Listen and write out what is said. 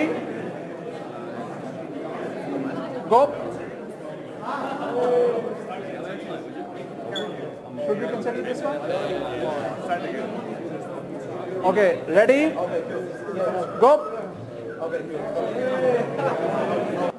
Ready? Go. Should we continue this one? Okay, ready? Go.